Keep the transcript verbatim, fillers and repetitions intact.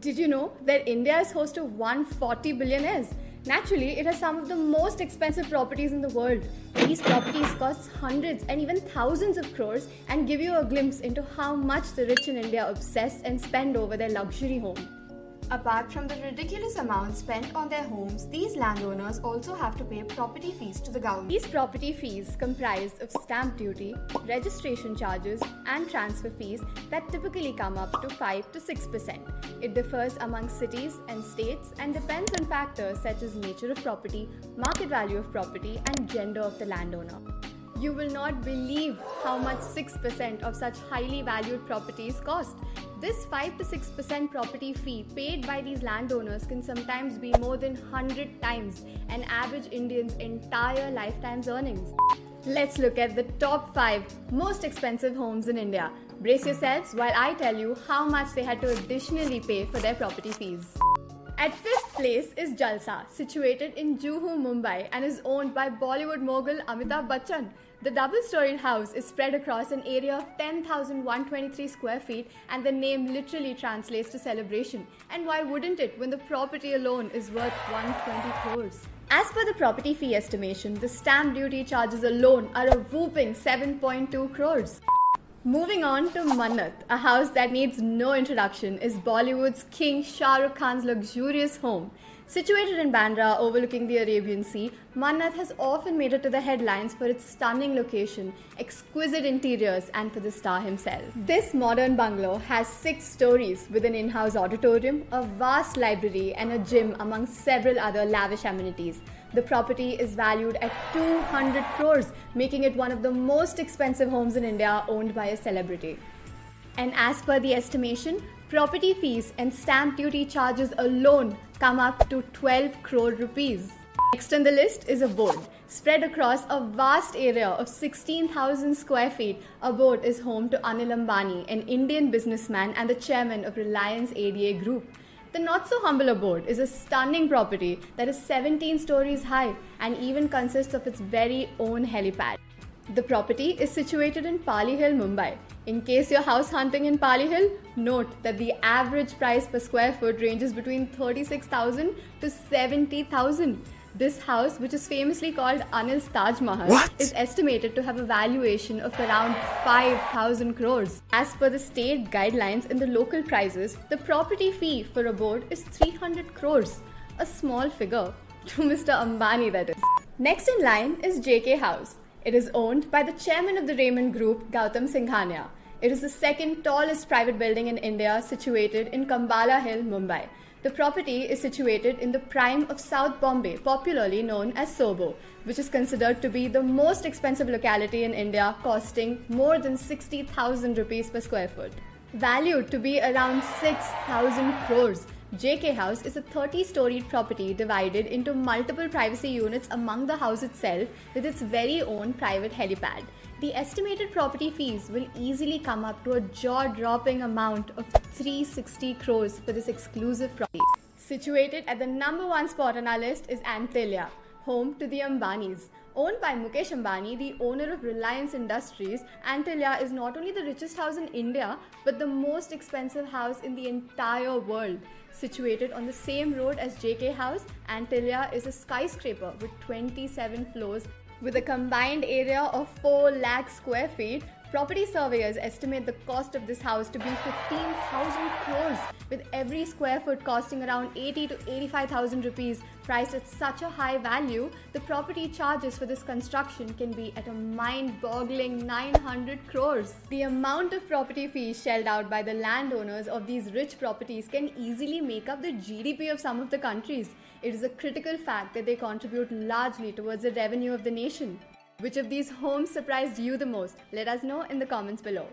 Did you know that India is host to one hundred forty billionaires? Naturally, it has some of the most expensive properties in the world. These properties cost hundreds and even thousands of crores and give you a glimpse into how much the rich in India obsess and spend over their luxury home. Apart from the ridiculous amounts spent on their homes, these landowners also have to pay property fees to the government. These property fees comprise of stamp duty, registration charges and transfer fees that typically come up to five to six percent. It differs among cities and states and depends on factors such as nature of property, market value of property and gender of the landowner. You will not believe how much six percent of such highly valued properties cost. This five to six percent property fee paid by these landowners can sometimes be more than one hundred times an average Indian's entire lifetime's earnings. Let's look at the top five most expensive homes in India. Brace yourselves while I tell you how much they had to additionally pay for their property fees. At fifth place is Jalsa, situated in Juhu, Mumbai and is owned by Bollywood mogul Amitabh Bachchan. The double-storied house is spread across an area of ten thousand one hundred twenty-three square feet and the name literally translates to celebration. And why wouldn't it when the property alone is worth one hundred twenty crores? As per the property fee estimation, the stamp duty charges alone are a whopping seven point two crores. Moving on to Mannat, a house that needs no introduction, is Bollywood's King Shah Rukh Khan's luxurious home. Situated in Bandra, overlooking the Arabian Sea, Mannat has often made it to the headlines for its stunning location, exquisite interiors and for the star himself. This modern bungalow has six stories with an in-house auditorium, a vast library and a gym among several other lavish amenities. The property is valued at two hundred crores, making it one of the most expensive homes in India owned by a celebrity. And as per the estimation, property fees and stamp duty charges alone come up to twelve crore rupees. Next on the list is Abode. Spread across a vast area of sixteen thousand square feet, Abode is home to Anil Ambani, an Indian businessman and the chairman of Reliance A D A Group. The not-so-humble Abode is a stunning property that is seventeen stories high and even consists of its very own helipad. The property is situated in Pali Hill, Mumbai. In case you're house hunting in Pali Hill, note that the average price per square foot ranges between thirty-six thousand to seventy thousand. This house, which is famously called Anil's Taj Mahal, what? is estimated to have a valuation of around five thousand crores. As per the state guidelines and the local prices, the property fee for Abode is three hundred crores, a small figure to Mister Ambani, that is. Next in line is J K House. It is owned by the chairman of the Raymond Group, Gautam Singhania. It is the second tallest private building in India, situated in Kambala Hill, Mumbai. The property is situated in the prime of South Bombay, popularly known as Sobo, which is considered to be the most expensive locality in India, costing more than sixty thousand rupees per square foot. Valued to be around six thousand crores. J K House is a thirty-storied property divided into multiple privacy units among the house itself with its very own private helipad. The estimated property fees will easily come up to a jaw-dropping amount of three hundred sixty crores for this exclusive property. Situated at the number one spot on our list is Antilia, home to the Ambanis. Owned by Mukesh Ambani, the owner of Reliance Industries, Antilia is not only the richest house in India, but the most expensive house in the entire world. Situated on the same road as J K House, Antilia is a skyscraper with twenty-seven floors. With a combined area of four lakh square feet, property surveyors estimate the cost of this house to be fifteen thousand crores, with every square foot costing around eighty to eighty-five thousand rupees. Priced at such a high value, the property charges for this construction can be at a mind-boggling nine hundred crores. The amount of property fees shelled out by the landowners of these rich properties can easily make up the G D P of some of the countries. It is a critical fact that they contribute largely towards the revenue of the nation. Which of these homes surprised you the most? Let us know in the comments below.